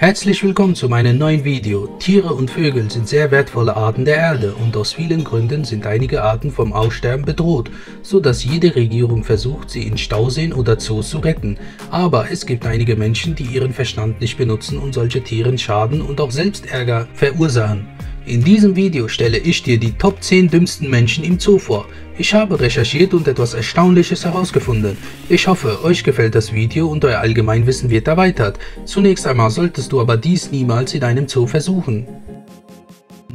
Herzlich willkommen zu meinem neuen Video. Tiere und Vögel sind sehr wertvolle Arten der Erde und aus vielen Gründen sind einige Arten vom Aussterben bedroht, so dass jede Regierung versucht, sie in Stauseen oder Zoos zu retten. Aber es gibt einige Menschen, die ihren Verstand nicht benutzen und solche Tieren schaden und auch selbst Ärger verursachen. In diesem Video stelle ich dir die Top 10 dümmsten Menschen im Zoo vor. Ich habe recherchiert und etwas Erstaunliches herausgefunden. Ich hoffe, euch gefällt das Video und euer Allgemeinwissen wird erweitert. Zunächst einmal solltest du aber dies niemals in einem Zoo versuchen.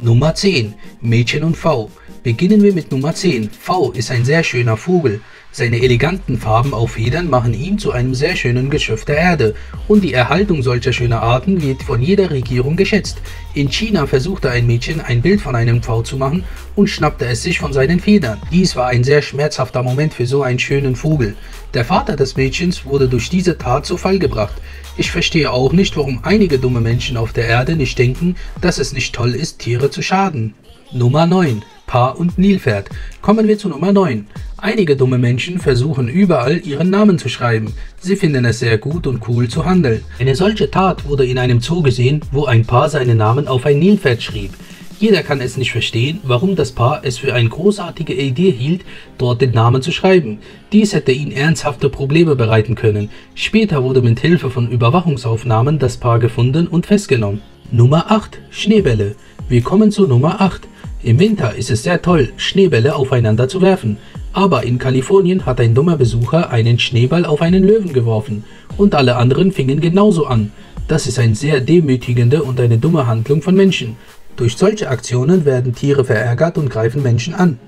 Nummer 10. Mädchen und V. Beginnen wir mit Nummer 10. V ist ein sehr schöner Vogel. Seine eleganten Farben auf Federn machen ihn zu einem sehr schönen Geschöpf der Erde und die Erhaltung solcher schöner Arten wird von jeder Regierung geschätzt. In China versuchte ein Mädchen, ein Bild von einem Pfau zu machen und schnappte es sich von seinen Federn. Dies war ein sehr schmerzhafter Moment für so einen schönen Vogel. Der Vater des Mädchens wurde durch diese Tat zu Fall gebracht. Ich verstehe auch nicht, warum einige dumme Menschen auf der Erde nicht denken, dass es nicht toll ist, Tiere zu schaden. Nummer 9. Paar und Nilpferd. Kommen wir zu Nummer 9. Einige dumme Menschen versuchen überall ihren Namen zu schreiben. Sie finden es sehr gut und cool zu handeln. Eine solche Tat wurde in einem Zoo gesehen, wo ein Paar seinen Namen auf ein Nilpferd schrieb. Jeder kann es nicht verstehen, warum das Paar es für eine großartige Idee hielt, dort den Namen zu schreiben. Dies hätte ihnen ernsthafte Probleme bereiten können. Später wurde mit Hilfe von Überwachungsaufnahmen das Paar gefunden und festgenommen. Nummer 8. Schneebälle. Wir kommen zu Nummer 8. Im Winter ist es sehr toll, Schneebälle aufeinander zu werfen. Aber in Kalifornien hat ein dummer Besucher einen Schneeball auf einen Löwen geworfen und alle anderen fingen genauso an. Das ist eine sehr demütigende und eine dumme Handlung von Menschen. Durch solche Aktionen werden Tiere verärgert und greifen Menschen an.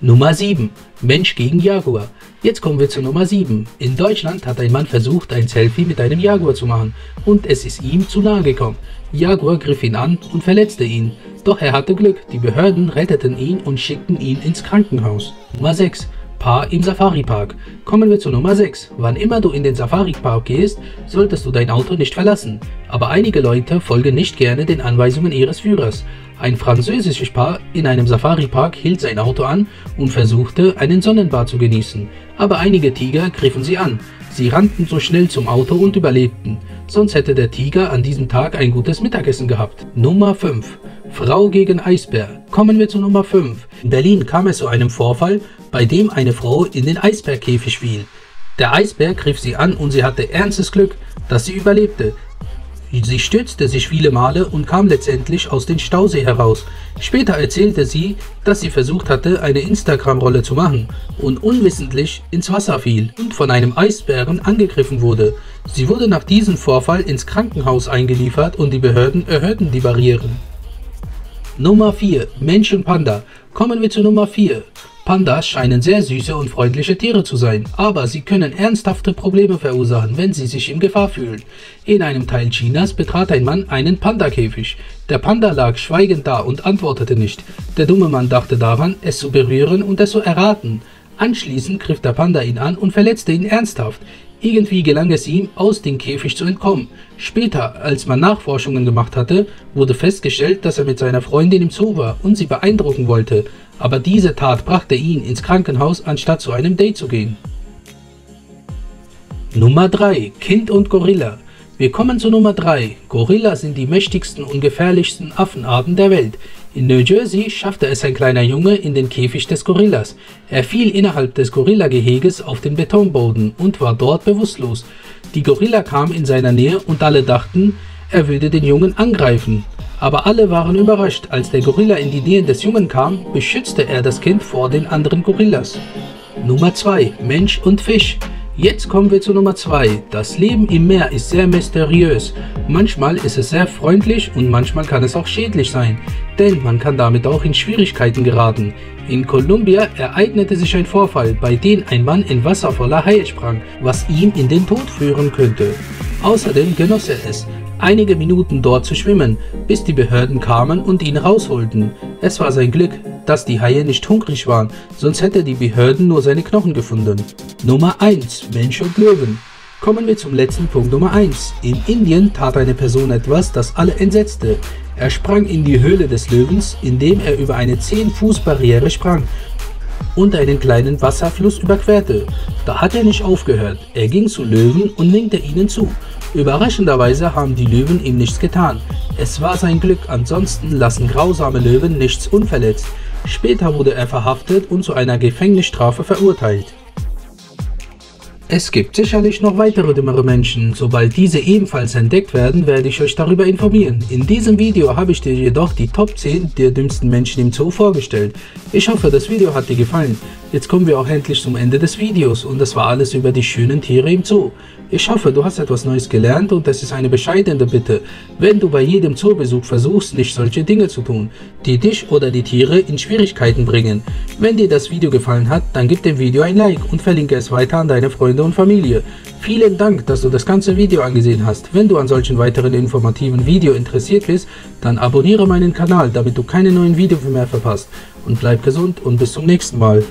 Nummer 7. Mensch gegen Jaguar. Jetzt kommen wir zu Nummer 7. In Deutschland hat ein Mann versucht, ein Selfie mit einem Jaguar zu machen und es ist ihm zu nahe gekommen. Jaguar griff ihn an und verletzte ihn. Doch er hatte Glück, die Behörden retteten ihn und schickten ihn ins Krankenhaus. Nummer 6. Paar im Safari-Park. Kommen wir zu Nummer 6. Wann immer du in den Safari-Park gehst, solltest du dein Auto nicht verlassen. Aber einige Leute folgen nicht gerne den Anweisungen ihres Führers. Ein französisches Paar in einem Safari-Park hielt sein Auto an und versuchte, einen Sonnenbad zu genießen. Aber einige Tiger griffen sie an. Sie rannten so schnell zum Auto und überlebten. Sonst hätte der Tiger an diesem Tag ein gutes Mittagessen gehabt. Nummer 5. Frau gegen Eisbär. Kommen wir zu Nummer 5. In Berlin kam es zu einem Vorfall, bei dem eine Frau in den Eisbärkäfig fiel. Der Eisbär griff sie an und sie hatte ernstes Glück, dass sie überlebte. Sie stürzte sich viele Male und kam letztendlich aus dem Stausee heraus. Später erzählte sie, dass sie versucht hatte, eine Instagram-Rolle zu machen und unwissentlich ins Wasser fiel und von einem Eisbären angegriffen wurde. Sie wurde nach diesem Vorfall ins Krankenhaus eingeliefert und die Behörden erhöhten die Barrieren. Nummer 4. Mensch und Panda. Kommen wir zu Nummer 4. Pandas scheinen sehr süße und freundliche Tiere zu sein, aber sie können ernsthafte Probleme verursachen, wenn sie sich in Gefahr fühlen. In einem Teil Chinas betrat ein Mann einen Pandakäfig. Der Panda lag schweigend da und antwortete nicht. Der dumme Mann dachte daran, es zu berühren und es zu erraten. Anschließend griff der Panda ihn an und verletzte ihn ernsthaft. Irgendwie gelang es ihm, aus dem Käfig zu entkommen. Später, als man Nachforschungen gemacht hatte, wurde festgestellt, dass er mit seiner Freundin im Zoo war und sie beeindrucken wollte. Aber diese Tat brachte ihn ins Krankenhaus, anstatt zu einem Date zu gehen. Nummer 3. Kind und Gorilla. Wir kommen zu Nummer 3. Gorilla sind die mächtigsten und gefährlichsten Affenarten der Welt. In New Jersey schaffte es ein kleiner Junge in den Käfig des Gorillas. Er fiel innerhalb des Gorilla-Geheges auf den Betonboden und war dort bewusstlos. Die Gorilla kamen in seiner Nähe und alle dachten, er würde den Jungen angreifen. Aber alle waren überrascht, als der Gorilla in die Nähe des Jungen kam, beschützte er das Kind vor den anderen Gorillas. Nummer 2. Mensch und Fisch. Jetzt kommen wir zu Nummer 2. Das Leben im Meer ist sehr mysteriös. Manchmal ist es sehr freundlich und manchmal kann es auch schädlich sein, denn man kann damit auch in Schwierigkeiten geraten. In Kolumbien ereignete sich ein Vorfall, bei dem ein Mann in Wasser voller Haie sprang, was ihm in den Tod führen könnte. Außerdem genoss er es, einige Minuten dort zu schwimmen, bis die Behörden kamen und ihn rausholten. Es war sein Glück, dass die Haie nicht hungrig waren, sonst hätte die Behörden nur seine Knochen gefunden. Nummer 1. Mensch und Löwen. Kommen wir zum letzten Punkt Nummer 1. In Indien tat eine Person etwas, das alle entsetzte. Er sprang in die Höhle des Löwens, indem er über eine 10-Fuß-Barriere sprang und einen kleinen Wasserfluss überquerte. Da hat er nicht aufgehört. Er ging zu Löwen und winkte ihnen zu. Überraschenderweise haben die Löwen ihm nichts getan. Es war sein Glück, ansonsten lassen grausame Löwen nichts unverletzt. Später wurde er verhaftet und zu einer Gefängnisstrafe verurteilt. Es gibt sicherlich noch weitere dümmere Menschen, sobald diese ebenfalls entdeckt werden, werde ich euch darüber informieren. In diesem Video habe ich dir jedoch die Top 10 der dümmsten Menschen im Zoo vorgestellt. Ich hoffe, das Video hat dir gefallen. Jetzt kommen wir auch endlich zum Ende des Videos und das war alles über die schönen Tiere im Zoo. Ich hoffe, du hast etwas Neues gelernt und das ist eine bescheidene Bitte, wenn du bei jedem Zoobesuch versuchst, nicht solche Dinge zu tun, die dich oder die Tiere in Schwierigkeiten bringen. Wenn dir das Video gefallen hat, dann gib dem Video ein Like und verlinke es weiter an deine Freunde und Familie. Vielen Dank, dass du das ganze Video angesehen hast. Wenn du an solchen weiteren informativen Videos interessiert bist, dann abonniere meinen Kanal, damit du keine neuen Videos mehr verpasst. Und bleib gesund und bis zum nächsten Mal.